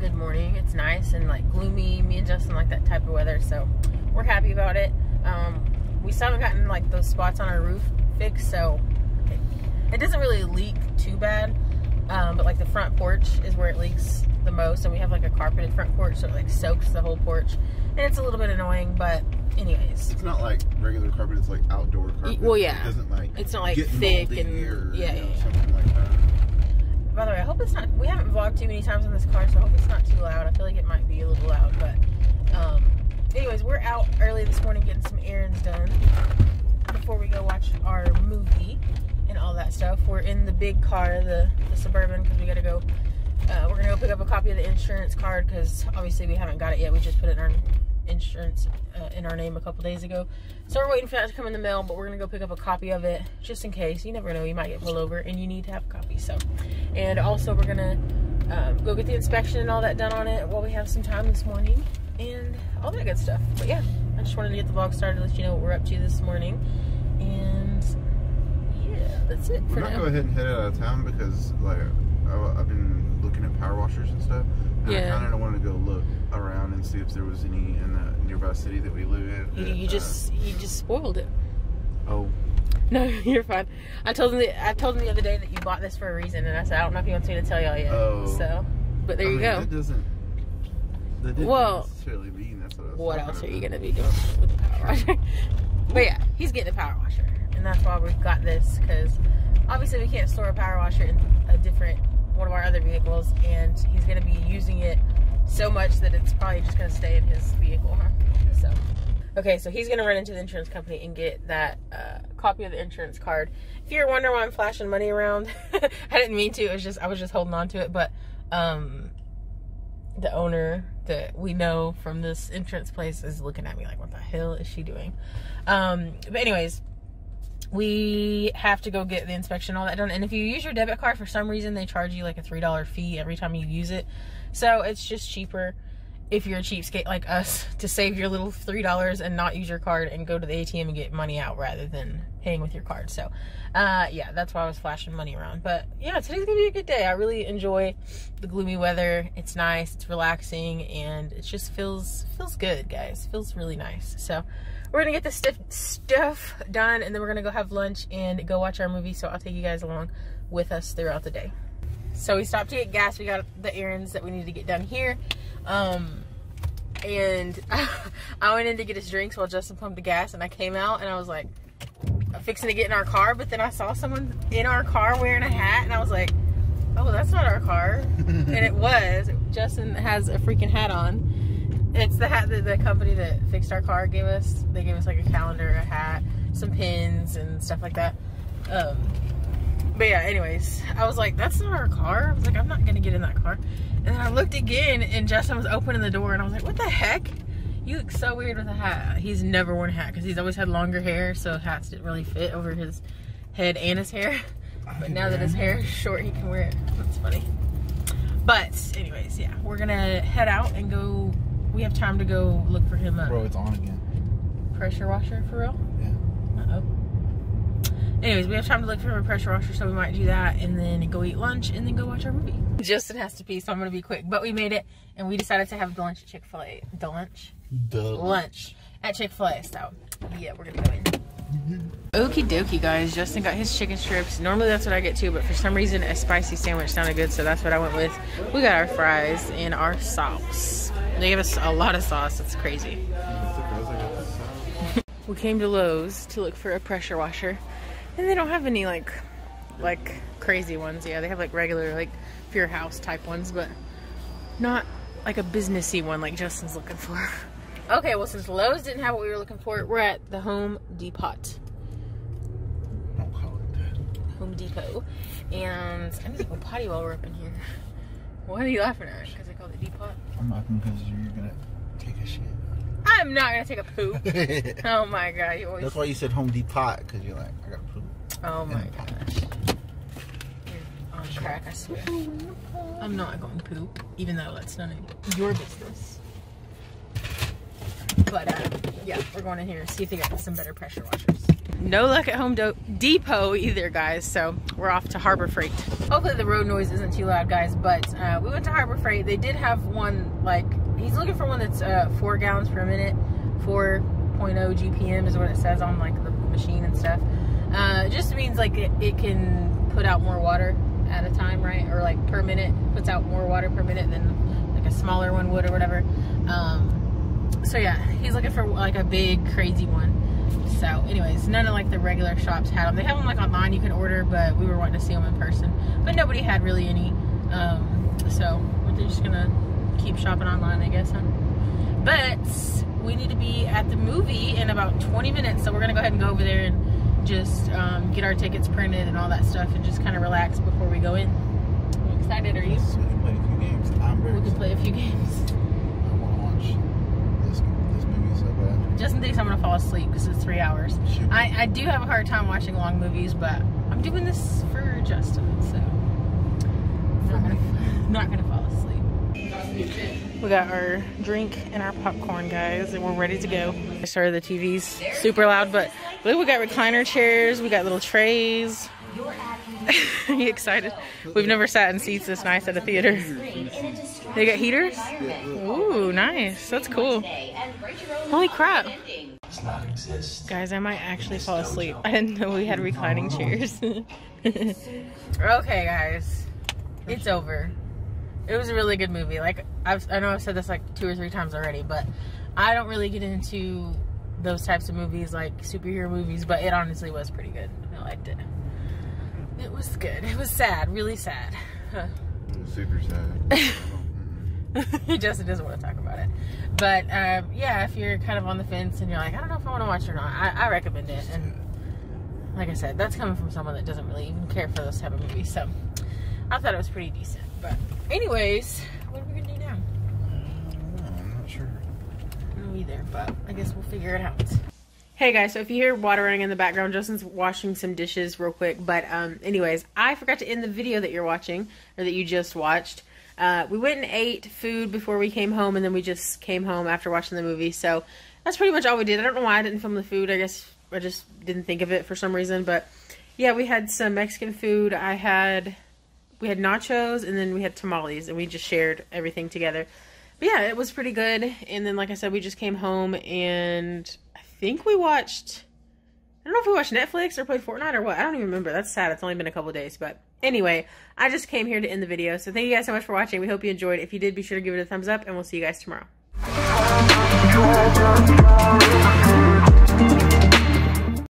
good morning. It's nice and like gloomy. Me and Justin like that type of weather, so we're happy about it. We still haven't gotten like those spots on our roof fixed, so it doesn't really leak too bad, but like the front porch is where it leaks the most, and we have like a carpeted front porch, so it like soaks the whole porch, and it's a little bit annoying, but anyways. It's not like regular carpet, it's like outdoor carpet. Well, yeah. It doesn't like, it's not like thick and air, yeah, you know, yeah, something like that. By the way, I hope it's not, we haven't vlogged too many times in this car, so I hope it's not too loud. I feel like it might be a little loud, but anyways, we're out early this morning getting some errands done before we go watch our movie and all that stuff. We're in the big car, the Suburban, because we gotta go, we're gonna go pick up a copy of the insurance card, because obviously we haven't got it yet. We just put it in our insurance in our name a couple days ago, so we're waiting for that to come in the mail, but we're gonna go pick up a copy of it just in case. You never know, you might get pulled over and you need to have a copy. So, and also we're gonna go get the inspection and all that done on it while we have some time this morning and all that good stuff. But yeah, I just wanted to get the vlog started, let you know what we're up to this morning, and yeah, that's it for now. We're gonna go ahead and head out of town because like I've been looking at power washers and stuff, and yeah, I kind of wanted to go look around and see if there was any in the nearby city that we live in. You just spoiled it. Oh. No, you're fine. I told them the other day that you bought this for a reason, and I said I don't know if you want me to tell y'all yet. Oh. So, but there you go. That doesn't. That didn't necessarily mean that's what I was. What else are you gonna be doing with the power washer? But yeah, he's getting a power washer, and that's why we've got this, because obviously we can't store a power washer in a different one of our other vehicles, and he's going to be using it so much that it's probably just going to stay in his vehicle, huh? So, okay, so he's going to run into the insurance company and get that copy of the insurance card. If you're wondering why I'm flashing money around, I didn't mean to. It was just, I was just holding on to it, but the owner that we know from this insurance place is looking at me like, what the hell is she doing? But anyways, we have to go get the inspection, all that done. And if you use your debit card, for some reason they charge you like a $3 fee every time you use it, so it's just cheaper if you're a cheapskate like us to save your little $3 and not use your card and go to the ATM and get money out rather than paying with your card. So yeah, that's why I was flashing money around. But yeah, today's gonna be a good day. I really enjoy the gloomy weather. It's nice, it's relaxing, and it just feels good, guys. Feels really nice. So we're gonna get this stuff done, and then we're gonna go have lunch and go watch our movie, so I'll take you guys along with us throughout the day. So we stopped to get gas, we got the errands that we needed to get done here, and I went in to get his drinks while Justin pumped the gas, and I came out and I was like fixing to get in our car, but then I saw someone in our car wearing a hat, and I was like, oh, that's not our car. And it was. Justin has a freaking hat on. It's the hat that the company that fixed our car gave us. They gave us like a calendar, a hat, some pins and stuff like that. But yeah, anyways, I was like, that's not our car. I was like, I'm not gonna get in that car. And then I looked again, and Justin was opening the door, and I was like, what the heck? You look so weird with a hat. He's never worn a hat because he's always had longer hair, so hats didn't really fit over his head and his hair. But now that his hair is short, he can wear it. That's funny. But anyways, yeah, we're gonna head out and go. We have time to go look for him up. Bro, it's on again. Pressure washer, for real? Yeah. Uh-oh. Anyways, we have time to look for a pressure washer, so we might do that, and then go eat lunch, and then go watch our movie. Justin has to pee, so I'm going to be quick. But we made it, and we decided to have lunch at Chick-fil-A. The lunch? Duh. Lunch at Chick-fil-A, so yeah, we're going to go in. Okie dokie, guys. Justin got his chicken strips. Normally that's what I get too, but for some reason a spicy sandwich sounded good, so that's what I went with. We got our fries and our sauce. They gave us a lot of sauce. It's crazy. We came to Lowe's to look for a pressure washer, and they don't have any like crazy ones. Yeah, they have like regular like for your house type ones, but not like a businessy one like Justin's looking for. Okay, well, since Lowe's didn't have what we were looking for, we're at the Home Depot. Don't call it that. Home Depot. And I need to go potty while we're up in here. Why are you laughing at? Because I called it Depot? I'm laughing because you're going to take a shit. I'm not going to take a poop. Oh, my God. You always... That's why you said Home Depot, because you're like, I got to poop. Oh, my gosh. You're on crack, I swear. I'm not going to poop, even though that's none of your business. But yeah, we're going in here to see if they got some better pressure washers. No luck at Home Depot either, guys, so we're off to Harbor Freight. Hopefully the road noise isn't too loud, guys, but we went to Harbor Freight. They did have one, like, he's looking for one that's 4 gallons per minute, 4.0 GPM is what it says on, like, the machine and stuff. It just means, like, it can put out more water at a time, right? Or, like, per minute, puts out more water per minute than, like, a smaller one would or whatever. So, yeah, he's looking for, like, a big, crazy one. So, anyways, none of, like, the regular shops had them. They have them, like, online you can order, but we were wanting to see them in person. But nobody had really any, so they're just gonna keep shopping online, I guess, huh? But we need to be at the movie in about 20 minutes, so we're gonna go ahead and go over there and just get our tickets printed and all that stuff and just kind of relax before we go in. Are you excited, are you? So we can play a few games. I'm very excited. We can play a few games. I want to watch this movie so bad. Justin thinks I'm gonna fall asleep because it's 3 hours. I do have a hard time watching long movies, but I'm doing this for Justin, so not gonna fall asleep. We got our drink and our popcorn, guys, and we're ready to go. Sorry, the TV's super loud, but look, we got recliner chairs, we got little trays. Are you excited? We've never sat in seats this nice at a theater. They got heaters? Ooh, nice. That's cool. Holy crap. Guys, I might actually fall asleep. I didn't know we had reclining chairs. Okay, guys. It's over. It was a really good movie. Like, I know I've said this like 2 or 3 times already, but I don't really get into those types of movies, like superhero movies, but it honestly was pretty good. I liked it. It was good. It was sad. Really sad. Huh. It was super sad. Justin doesn't want to talk about it. But, yeah, if you're kind of on the fence and you're like, I don't know if I want to watch it or not, I recommend it. And like I said, that's coming from someone that doesn't really even care for those type of movies. So, I thought it was pretty decent. But, anyways, what are we going to do now? I'm not sure. No either, but I guess we'll figure it out. Hey guys, so if you hear water running in the background, Justin's washing some dishes real quick, but anyways, I forgot to end the video that you're watching, or that you just watched. We went and ate food before we came home, and then we just came home after watching the movie, so that's pretty much all we did. I don't know why I didn't film the food, I guess I just didn't think of it for some reason, but yeah, we had some Mexican food. We had nachos, and then we had tamales, and we just shared everything together. But yeah, it was pretty good, and then like I said, we just came home, and I think we watched, I don't know if we watched Netflix or played Fortnite or what. I don't even remember. That's sad. It's only been a couple days. But anyway, I just came here to end the video. So thank you guys so much for watching. We hope you enjoyed. If you did, be sure to give it a thumbs up, and we'll see you guys tomorrow.